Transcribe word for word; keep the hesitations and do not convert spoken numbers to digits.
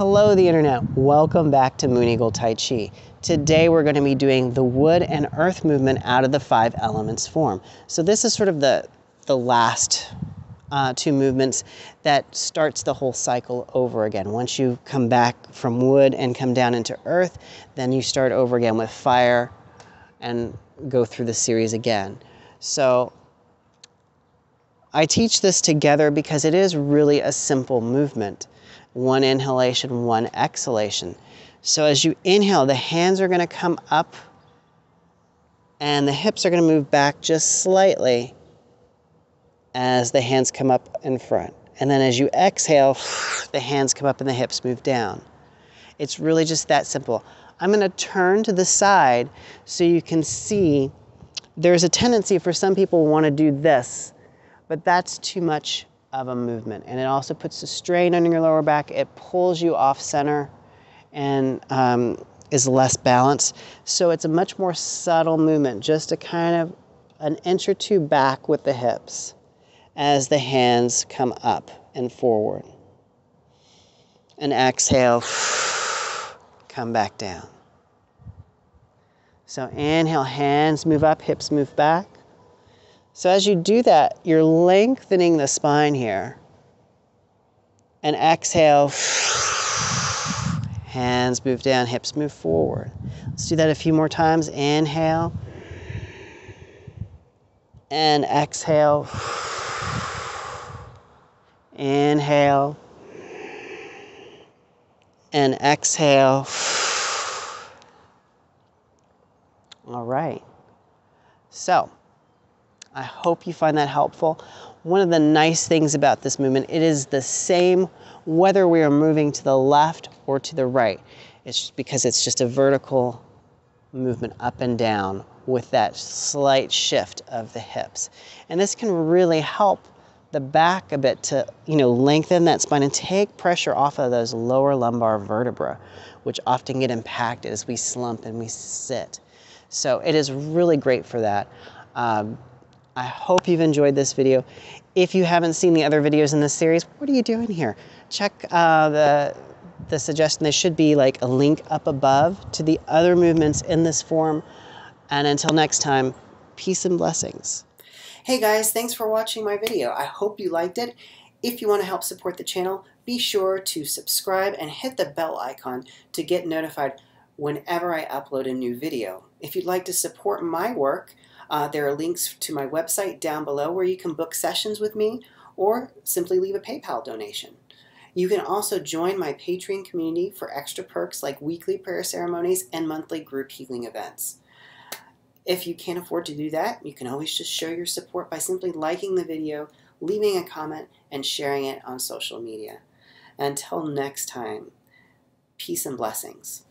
Hello, the internet. Welcome back to Moon Eagle Tai Chi. Today we're going to be doing the wood and earth movement out of the five elements form. So this is sort of the, the last uh, two movements that starts the whole cycle over again. Once you come back from wood and come down into earth, then you start over again with fire and go through the series again. So I teach this together because it is really a simple movement. One inhalation, one exhalation. So as you inhale, the hands are going to come up and the hips are going to move back just slightly as the hands come up in front. And then as you exhale, the hands come up and the hips move down. It's really just that simple. I'm going to turn to the side so you can see there's a tendency for some people want to do this, but that's too much of a movement, and it also puts a strain on your lower back. It pulls you off center and um, is less balanced. So it's a much more subtle movement, just a kind of an inch or two back with the hips as the hands come up and forward. And exhale, come back down. So inhale, hands move up, hips move back. So as you do that, you're lengthening the spine here. And exhale, hands move down, hips move forward. Let's do that a few more times. Inhale. And exhale. Inhale. And exhale. All right. So I hope you find that helpful. One of the nice things about this movement, it is the same whether we are moving to the left or to the right. It's just because it's just a vertical movement up and down with that slight shift of the hips. And this can really help the back a bit to, you know, lengthen that spine and take pressure off of those lower lumbar vertebrae, which often get impacted as we slump and we sit. So it is really great for that. Um, I hope you've enjoyed this video. If you haven't seen the other videos in this series, what are you doing here? Check uh, the, the suggestion. There should be like a link up above to the other movements in this form. And until next time, peace and blessings. Hey guys, thanks for watching my video. I hope you liked it. If you want to help support the channel, be sure to subscribe and hit the bell icon to get notified whenever I upload a new video. If you'd like to support my work, Uh, there are links to my website down below where you can book sessions with me or simply leave a PayPal donation. You can also join my Patreon community for extra perks like weekly prayer ceremonies and monthly group healing events. If you can't afford to do that, you can always just show your support by simply liking the video, leaving a comment, and sharing it on social media. Until next time, peace and blessings.